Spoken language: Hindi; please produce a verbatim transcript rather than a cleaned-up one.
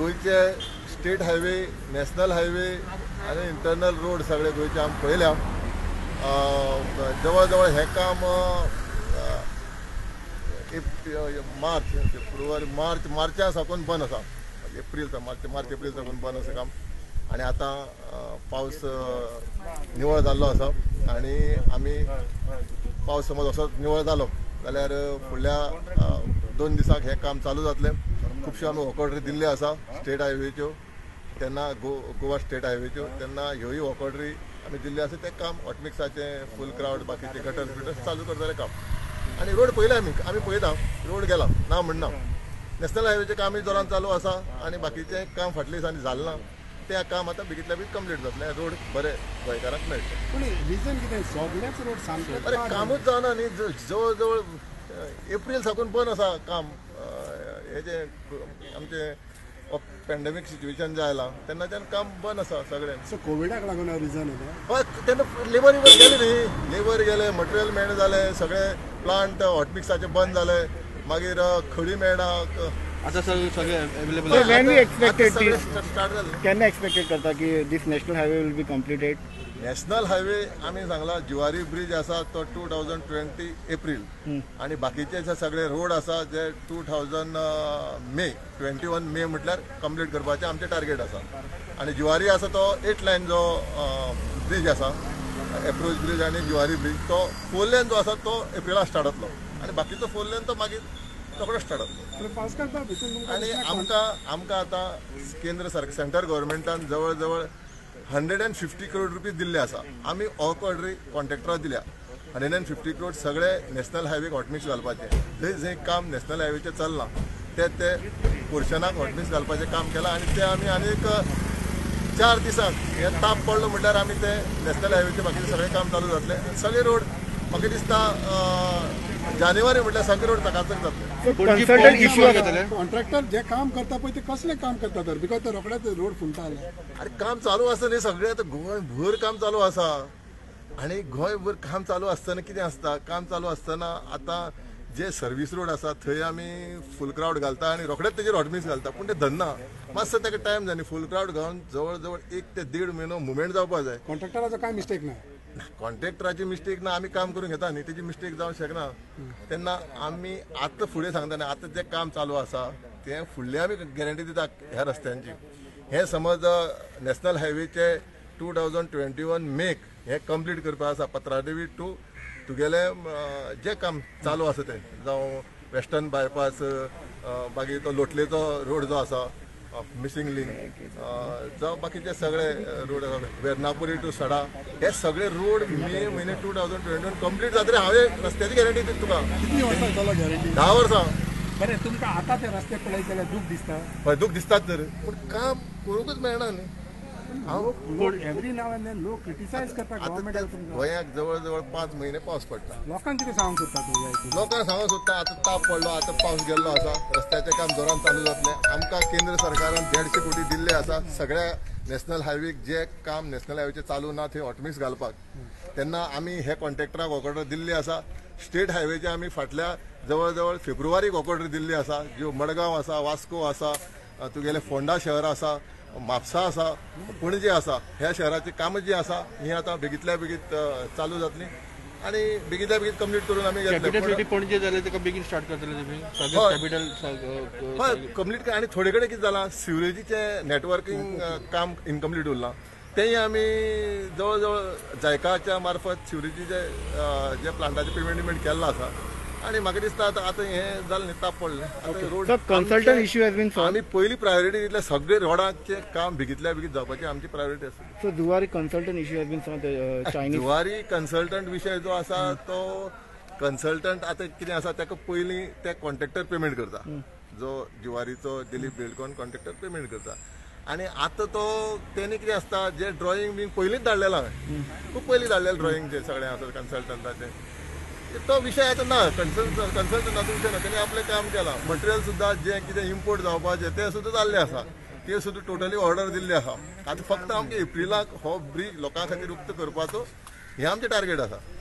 गोयचे स्टेट हायवे नॅशनल हायवे आणि इंटरनल रोड सगळे गोयचे आम्ही पळयल्या। जवळ जवळ हे काम मार्च फेब्रुवारी मार्च मार्चा साकून बंद आसा, एप्रिल मार्च मार्च एप्रिल साकून बंद आसा काम। आणि आता पावस निवळ जाल्लो आसा आणि आम्ही पावस समज असोच निवळ जालो जाल्यार फुडल्या दोन दिसांक हे काम चालू जातले। खुबशे आमी वॉकऑर्डरी दिल्ले आसा स्टेट हायवेच्यो, तेन्ना गो गोवा स्टेट हायवेच्यो तेन्ना ह्योय वॉकऑर्डरी आमी दिल्ले आसा। ते काम हॉटमिक्साचें फूल क्राउड बाकीचे गटर फिटर चालू करतले काम। आनी रोड पळयला आमी आमी पळयता रोड गेला ना म्हणना, नॅशनल हायवेचें कामूय जोरान चालू आसा आनी बाकीचें काम फाटले दिसांनी जालें ना, ते काम आता बेगीतल्या बेगीत कंप्लीट जातले। रोड बरे गोंयकारांक मेळटले। पूण रिजन कितें सगळ्याच रोड सामके अरे कामूच जावना न्ही, जवळ जवळ एप्रिल साकून बंद आसा काम। हे जे आमचे पॅन्डेमीक सिच्युएशन जे आयला तेन्नाच्यान काम बंद आसा सगळें। सो कोविडाक लागून रिजन हय, तेन्ना लेबर बिबर गेले न्ही, लेबर गेले, मटेरियल मेळना जाले, सगळे प्लांट हॉटमिक्साचे बंद जाले, मागीर खडी मेळना। आता सर सगळे अवेलेबल आहे। व्हेन वी एक्सपेक्टेड स्टार्ट झालं, केन्ना एक्सपेक्टेड करता की this national highway will be completed? National highway आम्ही सांगला जुवारी ब्रिज असा तो टू थाउजंड ट्वेंटी एप्रिल आणि बाकीचे जे सगळे रोड असा जे टू थाउजंड मे ट्वेंटी वन मे म्हटल्यार कंप्लीट करपाचे आमचे टार्गेट असा। आणि जुवारी असा तो एट लाईन जो ब्रिज असा एप्रोच ब्रिज आणि जुवारी ब्रिज तो फोर लेन जो असा तो एप्रिला स्टार्ट जातलो आणि बाकीचो फोर लेन तो मागीर आता केंद्र सरकार सेंटर गव्हर्नमेंटान जवळ जवळ हंड्रेड एंड फिफ्टी करोड रुपये दिल्ले आसा। आम्ही ऑकऑर्डरी कॉन्ट्रॅक्टरा दिल्या हंड्रेड एंड फिफ्टी करोड सगळे नॅशनल हायवे हॉटमिक्स घालपाचे। जे जे काम नॅशनल हायवेचे चल्ला ते ते पोर्शनाक हॉटमिक्स घालपाचे काम केला आणि ते आम्ही आनीक चार दिसांक हे ताप पडलो म्हटल्यार आम्ही ते नॅशनल हायवेचे बाकीचे सगळे काम चालू जातले। सगळे रोड म्हाका दिसता जानेवारी म्हटल्यार सगळे रोड तकातक जातले। कॉन्ट्रॅक्टर जे काम करता पण ते कसले काम करता तर बिकॉज ते रोखडेच रोड फुलता आले। अरे काम चालू आसा न्ही सगळे, आतां गोंयभर काम चालू आसा आनी गोंयभर काम चालू आसतना कितें आसता, काम चालू आसतना आतां जे सर्वीस रोड आसा थंय आमी फूल क्राउड घालता आनी रोखडेच तेजेर हॉटमिक्स घालता पूण ते धरना मातसो ताका टायम जाय न्ही। फूल क्राउड घालून जवळ जवळ एक ते देड म्हयनो मुवमेंट जावपाक जाय। कॉन्ट्रॅक्टराचो काय मिस्टेक ना, कॉन्ट्रॅक्टराची मिस्टेक ना, आम्ही काम करून घेता न्ही तेजी मिस्टेक जावं शकना। तेन्ना आम्ही आतां फुडें सांगता न्ही आतां जें काम चालू आसा तें फुडलें आमी गॅरंटी दिता ह्या रस्त्यांची। हे समज नॅशनल हायवेचे टू थावजंड ट्वेंटी वन मेक हे कंप्लीट करपा आसा पत्रादेवी टू तुगेले जें काम चालू आसा तें जावं वेस्टर्न बायपास मागीर तो लोटलेचो रोड जो आसा मिसिंग लिंक जावं बाकीचे सगळे रोड वेर्नापुरी टू सडा हे सगळे रोड मे म्हयने two thousand twenty one complete जातले। हांवें रस्त्याची गॅरंटी दिता तुका। कितली वर्सां जालो गॅरंटी? धा वर्सां। बरें तुमकां आतां ते रस्ते पळयत जाल्यार दूख दिसता? हय दूख दिसतात तर पूण काम करूंकच मेळना न्ही। एवरी नाव एंड देन लोक क्रिटिसायज करता गव्हर्नमेंटाक। गोंयाक जवळ जवळ पांच म्हयने पावस पडटा। लोकांक कितें सांगूंक सोदता? लोकांक सांगूंक सोदता आतां ताप पडलो, आतां पावस गेल्लो आसा, रस्त्याचें काम जोरान चालू जातलें। आमकां केंद्र सरकारान देडशे कोटी दिल्ले आसा सगळ्या नॅशनल हायवेक जे काम नॅशनल हायवेचें चालू ना थंय हॉटमिक्स घालपाक। तेन्ना आमी हे कॉन्ट्रॅक्टराक ऑर्डर दिल्ली आसा। स्टेट हायवेचे आमी फाटल्या जवळ जवळ फेब्रुवारीक ऑर्डर दिल्ली आसा। ज्यो मडगांव आसा, वास्को आसा, तुगेलें फोंडा शहर आसा, म्हापसा आसा, पणजे आसा ह्या शहराची कामां जी आसा ही आतां बेगीतल्या बेगीत चालू जातली आनी बेगीतल्या बेगीत कंप्लीट करून आमी घेतले। पणजे जाल्यार तेका बेगीन स्टार्ट करतले हय कंप्लीट। आनी थोडे कडेन कितें जालां सिवरेजीचें नेटवर्किंग काम इनकम्प्लीट उरलां तेंय आमी जवळ जवळ जायकाच्या मार्फत सिवरेजीचे जे प्लांटाचें पेमेंट केल्लो आसा। आणि म्हाका दिसता आतां आतां हें जालें न्ही ताप पडलें आतां road consultant issue has been solved. आमी पयली प्रायोरिटी दिल्या सगळे रोडाचें काम बेगीतल्या बेगीत जावपाची आमची प्रायोरिटी आसा। So Zuari consultant issue has been solved Chinese Zuari consultant विशय जो आसा तो कन्सल्टंट आतां कितें आसा ताका पयलीं ते कॉन्ट्रॅक्टर पेमेंट करता जो जुवारीचो दिलीप बिल्डकॉन कॉन्ट्रॅक्टर पेमेंट करता। आनी आतां तो तेणी कितें आसता जे ड्रॉईंग बीन पयलींच धाडलेलां हांवें खूब पयलीं धाडलेलें ड्रॉईंग जें सगळें आसा कन्सल्टंटाचें तो विषय आता ना कन्सल्ट कन्सल्टंटाचो विषय ना। तेणी आपलें काम केलां। मटेरियल सुद्दां जें कितें इम्पोर्ट जावपाचें तें सुद्दां जाल्लें आसा, ते सुद्दां टोटली ऑर्डर दिल्ली आसा। आतां फक्त आमकां एप्रिलाक हो ब्रिज लोकां खातीर उक्तो करपाचो हें आमचें टार्गेट आसा।